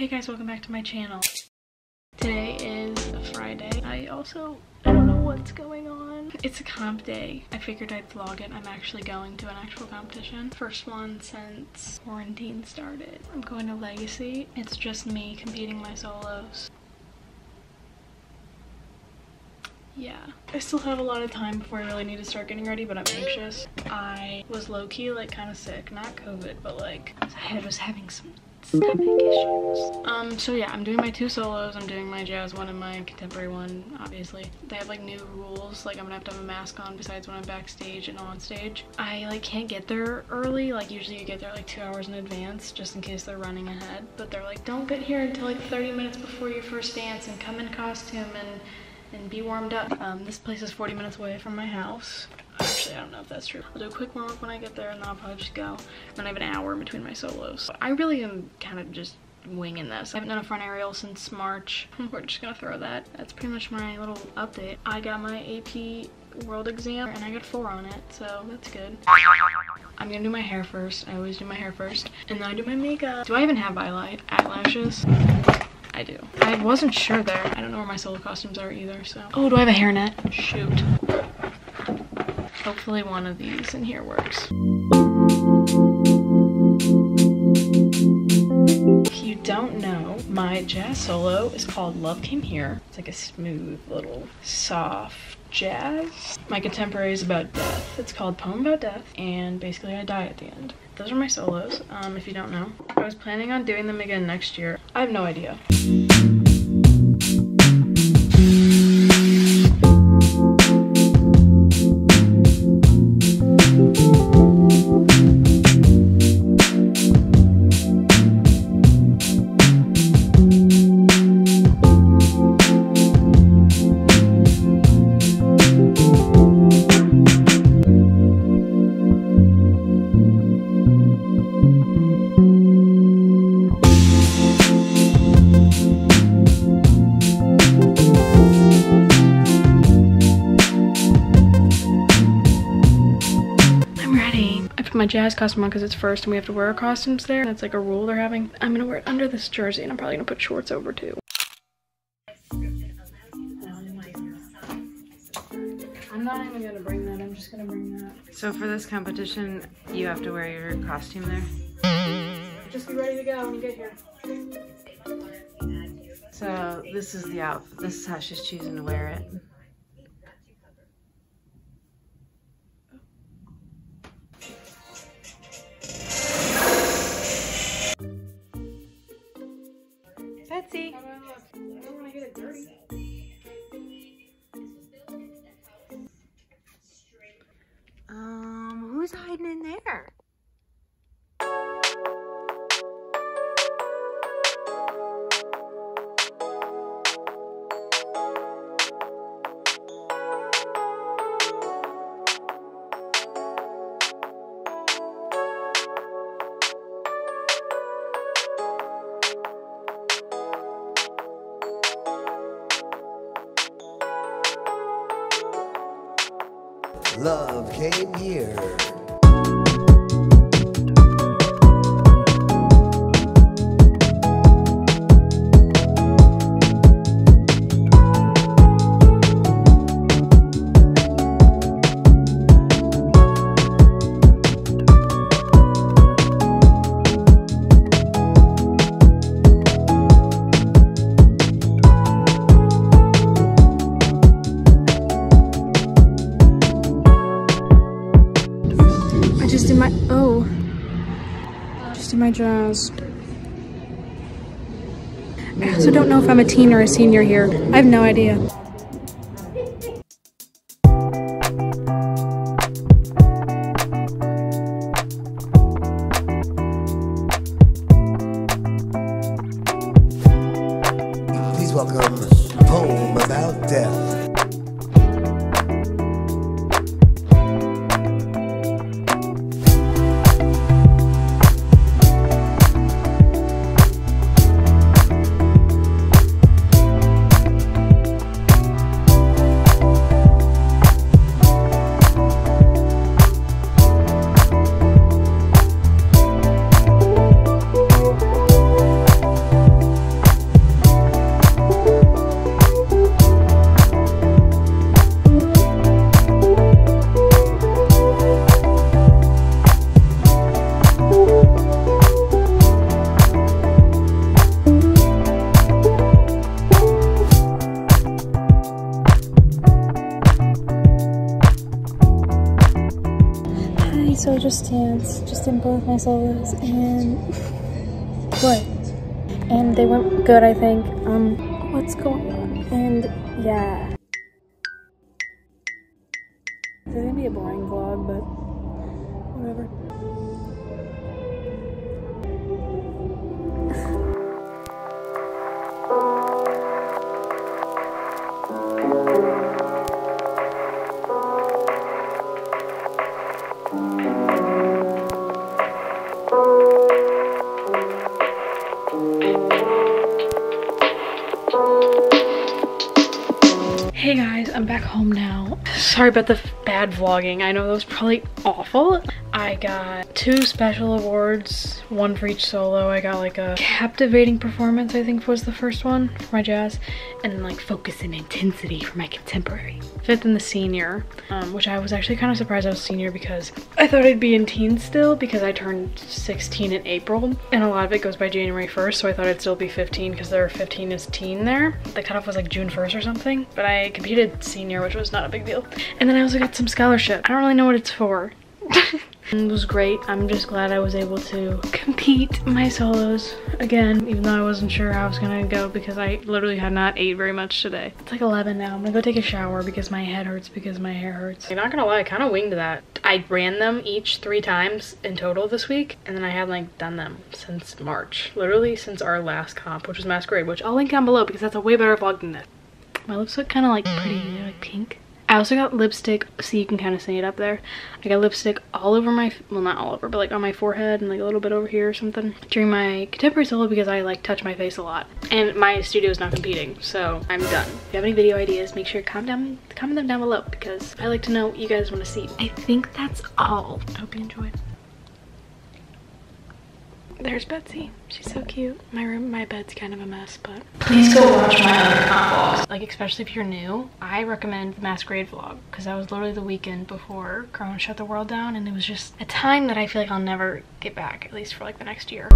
Hey guys, welcome back to my channel. Today is a Friday. I don't know what's going on. It's a comp day. I figured I'd vlog it. I'm actually going to an actual competition. First one since quarantine started. I'm going to Legacy. It's just me competing my solos. Yeah. I still have a lot of time before I really need to start getting ready, but I'm anxious. I was low-key, like, kind of sick. Not COVID, but, like, I was having some stomach issues. So yeah, I'm doing my two solos. I'm doing my jazz one and my contemporary one, obviously. They have, like, new rules. Like, I'm gonna have to have a mask on besides when I'm backstage and on stage. I, like, can't get there early. Like, usually you get there, like, 2 hours in advance just in case they're running ahead. But they're like, don't get here until, like, 30 minutes before your first dance and come in costume and be warmed up. This place is 40 minutes away from my house. Actually, I don't know if that's true. I'll do a quick warm up when I get there and then I'll probably just go. And then I have an hour in between my solos. But I really am kind of just winging this. I haven't done a front aerial since March. We're just gonna throw that. That's pretty much my little update. I got my AP world exam and I got 4 on it, so that's good. I'm gonna do my hair first. I always do my hair first. And then I do my makeup. Do I even have eyelashes? I do. I wasn't sure there. I don't know where my solo costumes are either, so. Oh, do I have a hairnet? Shoot. Hopefully one of these in here works. If you don't know, my jazz solo is called Love Came Here. It's like a smooth little soft jazz. My contemporary is about death. It's called Poem About Death, and basically I die at the end. Those are my solos, if you don't know. I was planning on doing them again next year. I have no idea. My jazz costume on because it's first and we have to wear our costumes there. That's like a rule they're having. I'm gonna wear it under this jersey and I'm probably gonna put shorts over too. I'm not even gonna bring that, I'm just gonna bring that. So for this competition, you have to wear your costume there? Just be ready to go when you get here. So this is the outfit. This is how she's choosing to wear it. Betsy. I don't want to get it dirty. Who's hiding in there? Love came here. My jazz. I also don't know if I'm a teen or a senior here. I have no idea. Please welcome Poem About Death. just dance, just improve my solos, and what? And they went good, I think. What's going on? And yeah. This is gonna be a boring vlog, but whatever. Hey guys, I'm back home now. Sorry about the bad vlogging. I know that was probably awful. I got 2 special awards, 1 for each solo. I got like a captivating performance, I think was the first one for my jazz, and then like focus and intensity for my contemporary. 5th in the senior, which I was actually kind of surprised I was senior because I thought I'd be in teens still because I turned 16 in April and a lot of it goes by January 1st, so I thought I'd still be 15 because there are 15 as teen there. The cutoff was like June 1st or something, but I competed senior, which was not a big deal. And then I also got some scholarship. I don't really know what it's for. It was great. I'm just glad I was able to compete my solos again, even though I wasn't sure how I was gonna go because I literally had not ate very much today. It's like 11 now. I'm gonna go take a shower because my head hurts because my hair hurts. I'm not gonna lie, I kind of winged that. I ran them each 3 times in total this week, and then I had like done them since March, literally since our last comp, which was Masquerade, which I'll link down below because that's a way better vlog than this. My lips look kind of like pretty, they're like pink. I also got lipstick, so you can kind of see it up there. I got lipstick all over my, well not all over, but like on my forehead and like a little bit over here or something during my contemporary solo because I like touch my face a lot. And my studio is not competing, so I'm done. If you have any video ideas, make sure to comment them down below because I like to know what you guys want to see. I think that's all. I hope you enjoyed. There's Betsy. She's so cute. My bed's kind of a mess, but please go watch my other comp vlogs. Like, especially if you're new, I recommend the Masquerade vlog because that was literally the weekend before Corona shut the world down, and it was just a time that I feel like I'll never get back, at least for like the next year.